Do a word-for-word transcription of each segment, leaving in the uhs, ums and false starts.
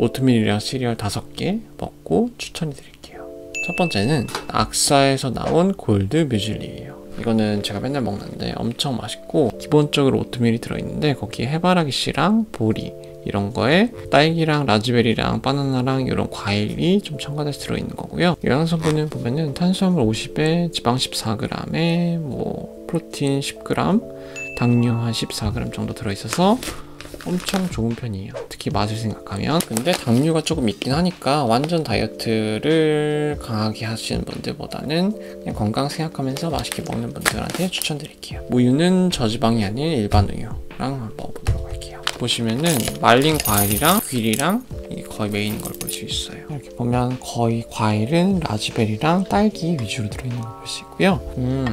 오트밀이랑 시리얼 다섯 개 먹고 추천해 드릴게요. 첫 번째는 악사에서 나온 골드 뮤즐리예요. 이거는 제가 맨날 먹는데 엄청 맛있고, 기본적으로 오트밀이 들어있는데 거기에 해바라기 씨랑 보리 이런 거에 딸기랑 라즈베리랑 바나나랑 이런 과일이 좀 첨가돼서 들어있는 거고요. 영양성분은 보면은 탄수화물 오십에 지방 십사 그램에 뭐 프로틴 십 그램, 당류 한 십사 그램 정도 들어있어서 엄청 좋은 편이에요. 특히 맛을 생각하면. 근데 당류가 조금 있긴 하니까 완전 다이어트를 강하게 하시는 분들보다는 그냥 건강 생각하면서 맛있게 먹는 분들한테 추천드릴게요. 우유는 저지방이 아닌 일반 우유랑 한번 먹어보도록 할게요. 보시면은 말린 과일이랑 귤이랑 이게 거의 메인인 걸 볼 수 있어요. 이렇게 보면 거의 과일은 라즈베리랑 딸기 위주로 들어있는 걸 볼 수 있고요. 음,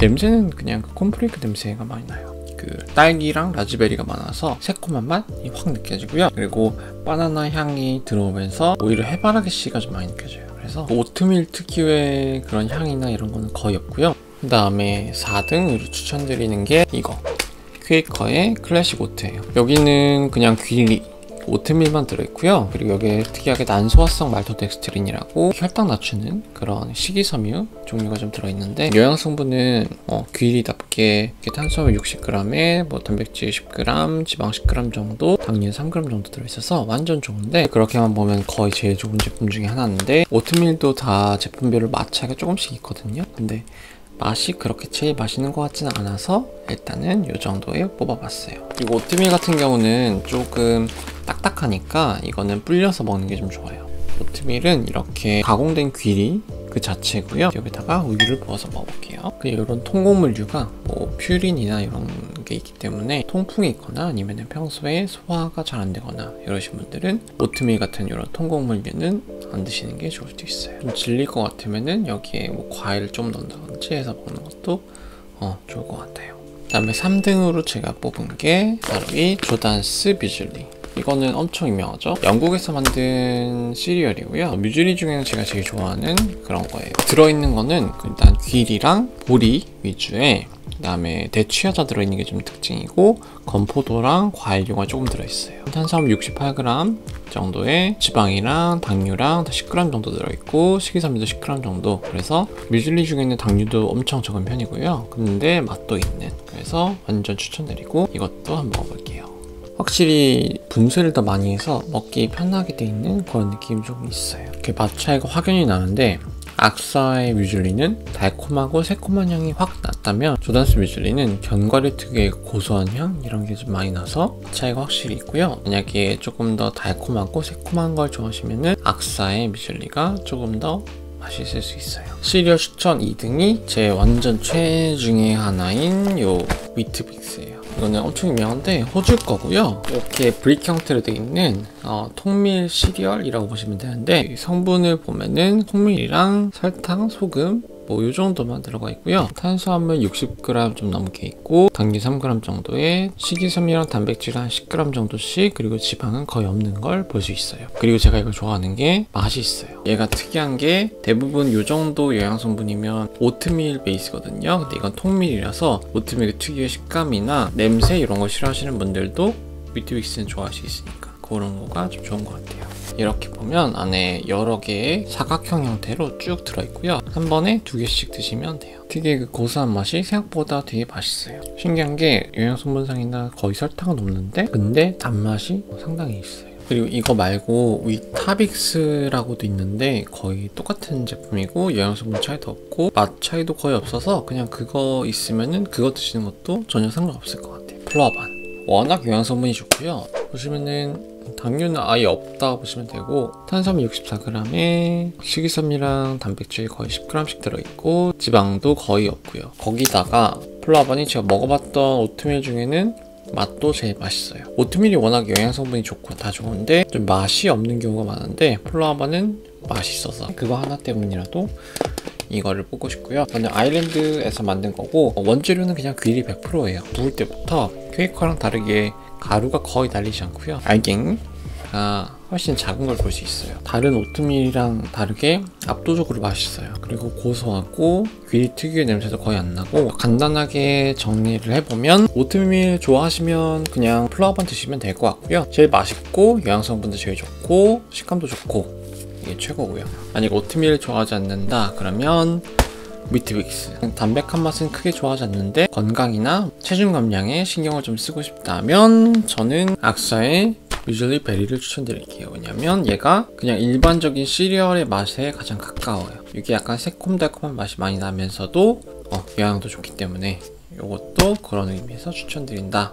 냄새는 그냥 그 콘프레이크 냄새가 많이 나요. 그 딸기랑 라즈베리가 많아서 새콤한 맛이 확 느껴지고요. 그리고 바나나 향이 들어오면서 오히려 해바라기 씨가 좀 많이 느껴져요. 그래서 오트밀 특유의 그런 향이나 이런 거는 거의 없고요. 그 다음에 사 등으로 추천드리는 게 이거 퀘이커의 클래식 오트예요. 여기는 그냥 귀리 오트밀만 들어있고요. 그리고 여기에 특이하게 난소화성 말토덱스트린이라고 혈당 낮추는 그런 식이섬유 종류가 좀 들어있는데, 영양성분은 어, 귀리답게 탄수화물 육십 그램에 뭐 단백질 십 그램, 지방 십 그램 정도, 당류 삼 그램 정도 들어있어서 완전 좋은데, 그렇게만 보면 거의 제일 좋은 제품 중에 하나인데, 오트밀도 다 제품별로 맛 차이가 조금씩 있거든요. 근데 맛이 그렇게 제일 맛있는 것 같지는 않아서 일단은 이 정도에 뽑아봤어요. 그리고 오트밀 같은 경우는 조금 딱딱하니까 이거는 불려서 먹는 게 좀 좋아요. 오트밀은 이렇게 가공된 귀리 그 자체고요. 여기다가 우유를 부어서 먹어볼게요. 이런 통곡물류가 뭐 퓨린이나 이런 게 있기 때문에 통풍이 있거나 아니면 평소에 소화가 잘 안 되거나 이러신 분들은 오트밀 같은 이런 통곡물류는 안 드시는 게 좋을 수도 있어요. 좀 질릴 것 같으면은 여기에 뭐 과일을 좀 넣는다든지 해서 먹는 것도 어, 좋을 것 같아요. 그 다음에 삼 등으로 제가 뽑은 게 바로 이 조단스 뮤즐리. 이거는 엄청 유명하죠? 영국에서 만든 시리얼이고요. 뮤즐리 중에는 제가 제일 좋아하는 그런 거예요. 들어있는 거는 일단 귀리랑 보리 위주에, 그 다음에 대추야자 들어있는 게 좀 특징이고, 건포도랑 과일류가 조금 들어있어요. 탄수화물 육십팔 그램 정도에 지방이랑 당류랑 다 십 그램 정도 들어있고, 식이섬유도 십 그램 정도. 그래서 뮤즐리 중에는 당류도 엄청 적은 편이고요. 근데 맛도 있는, 그래서 완전 추천드리고 이것도 한번 먹어볼게요. 확실히 분쇄를 더 많이 해서 먹기 편하게 돼 있는 그런 느낌이 조금 있어요. 이렇게 맛 차이가 확연히 나는데, 악사의 뮤즐리는 달콤하고 새콤한 향이 확 났다면, 조단스 뮤즐리는 견과류 특유의 고소한 향 이런 게 좀 많이 나서 차이가 확실히 있고요. 만약에 조금 더 달콤하고 새콤한 걸 좋아하시면은 악사의 뮤즐리가 조금 더 맛있을 수 있어요. 시리얼 추천 이 등이 제 완전 최애 중에 하나인 요 위트빅스예요. 이거는 엄청 유명한데 호주 거고요. 이렇게 브릭 형태로 되어 있는 어, 통밀 시리얼이라고 보시면 되는데, 성분을 보면은 통밀이랑 설탕, 소금 뭐 이 정도만 들어가 있고요. 탄수화물 육십 그램 좀 넘게 있고, 당류 삼 그램 정도에 식이섬유랑 단백질 한 십 그램 정도씩, 그리고 지방은 거의 없는 걸 볼 수 있어요. 그리고 제가 이걸 좋아하는 게 맛이 있어요. 얘가 특이한 게 대부분 이 정도 영양성분이면 오트밀 베이스거든요. 근데 이건 통밀이라서 오트밀의 특유의 식감이나 냄새 이런 거 싫어하시는 분들도 위트빅스는 좋아할 수 있으니까 그런 거가 좀 좋은 것 같아요. 이렇게 보면 안에 여러 개의 사각형 형태로 쭉 들어있고요. 한 번에 두 개씩 드시면 돼요. 특유의 그 고소한 맛이 생각보다 되게 맛있어요. 신기한 게 영양성분상이나 거의 설탕은 없는데, 근데 단맛이 상당히 있어요. 그리고 이거 말고 위타빅스라고도 있는데 거의 똑같은 제품이고 영양성분 차이도 없고 맛 차이도 거의 없어서 그냥 그거 있으면은 그거 드시는 것도 전혀 상관없을 것 같아요. 플라반. 워낙 영양성분이 좋고요. 보시면은 당류는 아예 없다 보시면 되고, 탄수화물 육십사 그램에 식이섬유랑 단백질 거의 십 그램씩 들어있고, 지방도 거의 없고요. 거기다가 플라반이 제가 먹어봤던 오트밀 중에는 맛도 제일 맛있어요. 오트밀이 워낙 영양성분이 좋고 다 좋은데 좀 맛이 없는 경우가 많은데, 플라반은 맛있어서 그거 하나 때문이라도 이거를 뽑고 싶고요. 저는 아일랜드에서 만든 거고, 원재료는 그냥 귀리 백 퍼센트예요. 부을 때부터 퀘이커랑 다르게 가루가 거의 달리지 않고요. 알갱이가 훨씬 작은 걸 볼 수 있어요. 다른 오트밀이랑 다르게 압도적으로 맛있어요. 그리고 고소하고 귀리 특유의 냄새도 거의 안 나고, 간단하게 정리를 해보면 오트밀 좋아하시면 그냥 플라하반 드시면 될 것 같고요. 제일 맛있고 영양성분도 제일 좋고 식감도 좋고 이게 최고고요. 만약 오트밀 좋아하지 않는다 그러면 위트빅스. 담백한 맛은 크게 좋아하지 않는데 건강이나 체중 감량에 신경을 좀 쓰고 싶다면 저는 악사의 유즐리 베리를 추천드릴게요. 왜냐면 얘가 그냥 일반적인 시리얼의 맛에 가장 가까워요. 이게 약간 새콤달콤한 맛이 많이 나면서도 어, 영양도 좋기 때문에 이것도 그런 의미에서 추천드린다